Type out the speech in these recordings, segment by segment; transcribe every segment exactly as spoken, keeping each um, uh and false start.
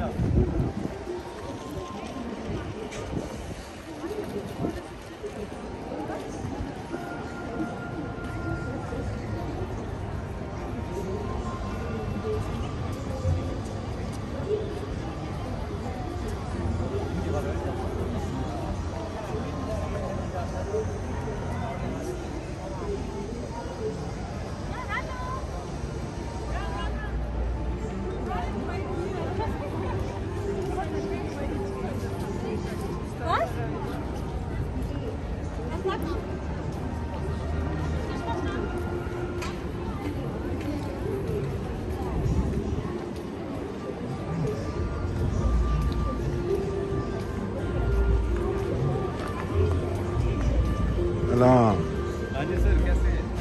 Hello.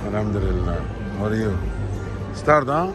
Alhamdulillah. How are you? Start, huh?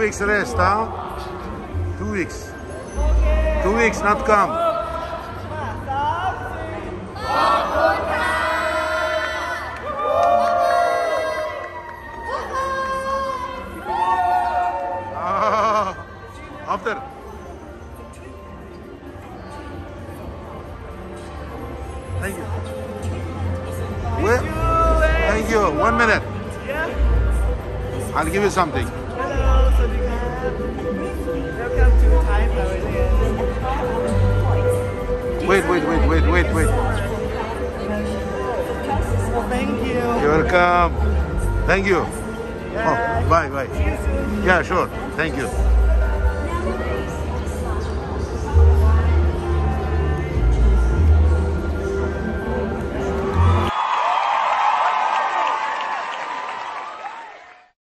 weeks rest, huh? Two weeks. Two weeks, not come. After. Thank you. Wait. Thank you. One minute. I'll give you something. Hello, Sadiqa. Welcome to Time Pavilion. Wait, wait, wait, wait, wait, wait. Well, thank you. You're welcome. Thank you. Oh, bye, bye. Yeah, sure. Thank you.